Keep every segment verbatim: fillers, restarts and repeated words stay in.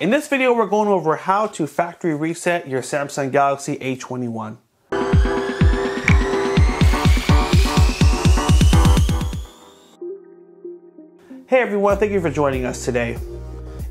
In this video, we're going over how to factory reset your Samsung Galaxy A twenty-one. Hey everyone, thank you for joining us today.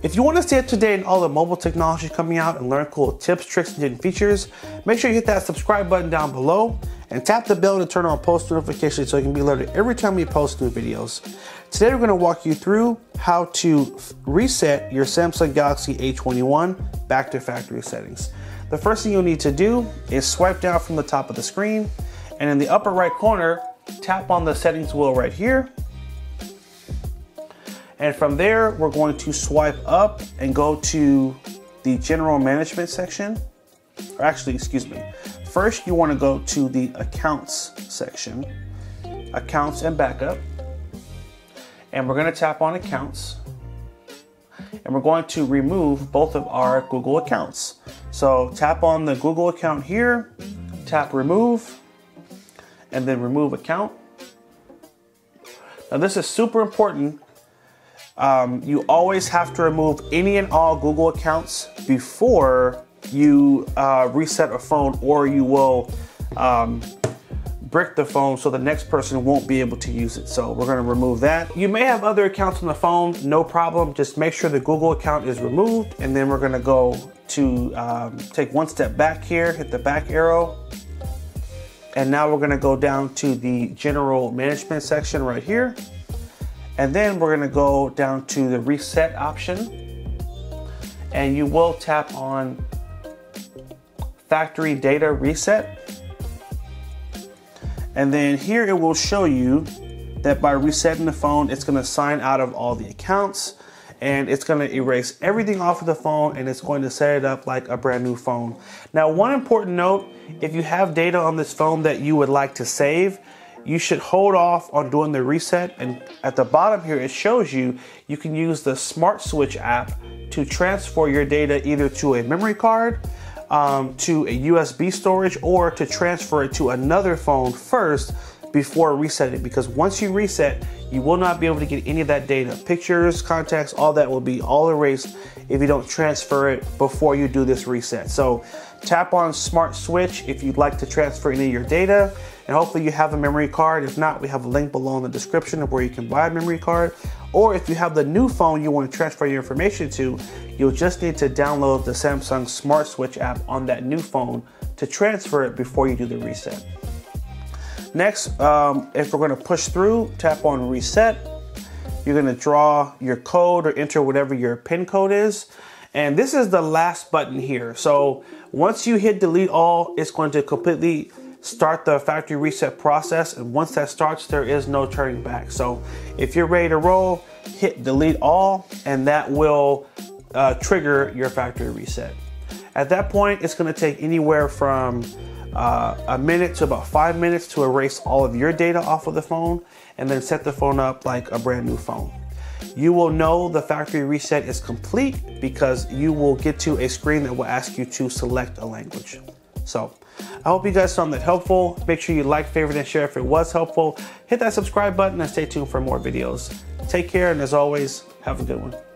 If you want to stay up to date on all the mobile technology coming out and learn cool tips, tricks, and hidden features, make sure you hit that subscribe button down below and tap the bell to turn on post notifications so you can be alerted every time we post new videos. Today we're going to walk you through how to reset your Samsung Galaxy A twenty-one back to factory settings. The first thing you'll need to do is swipe down from the top of the screen, and in the upper right corner, tap on the settings wheel right here. And from there, we're going to swipe up and go to the general management section, or actually, excuse me. First, you want to go to the accounts section, accounts and backup. And we're going to tap on accounts, and we're going to remove both of our Google accounts. So tap on the Google account here, tap remove, and then remove account. Now this is super important. Um, you always have to remove any and all Google accounts before you uh, reset a phone, or you will um, brick the phone so the next person won't be able to use it. So we're gonna remove that. You may have other accounts on the phone, no problem. Just make sure the Google account is removed, and then we're gonna go to um, take one step back here, hit the back arrow. And now we're gonna go down to the general management section right here. And then we're gonna go down to the reset option, and you will tap on factory data reset. And then here it will show you that by resetting the phone, it's gonna sign out of all the accounts, and it's gonna erase everything off of the phone, and it's going to set it up like a brand new phone. Now, one important note, if you have data on this phone that you would like to save, you should hold off on doing the reset. And at the bottom here, it shows you, you can use the Smart Switch app to transfer your data either to a memory card, Um, to a U S B storage, or to transfer it to another phone first before resetting, because once you reset, you will not be able to get any of that data. Pictures, contacts, all that will be all erased if you don't transfer it before you do this reset. So tap on Smart Switch if you'd like to transfer any of your data, and hopefully you have a memory card. If not, we have a link below in the description of where you can buy a memory card. Or if you have the new phone you want to transfer your information to, you'll just need to download the Samsung Smart Switch app on that new phone to transfer it before you do the reset. Next, um, if we're gonna push through, tap on reset. You're gonna draw your code or enter whatever your PIN code is. And this is the last button here. So once you hit delete all, it's going to completely start the factory reset process, and once that starts, there is no turning back. So if you're ready to roll, hit delete all, and that will uh, trigger your factory reset. At that point, it's going to take anywhere from uh, a minute to about five minutes to erase all of your data off of the phone, and then set the phone up like a brand new phone. You will know the factory reset is complete because you will get to a screen that will ask you to select a language. So I hope you guys found that helpful. Make sure you like, favorite, and share if it was helpful. Hit that subscribe button and stay tuned for more videos. Take care, and as always, have a good one.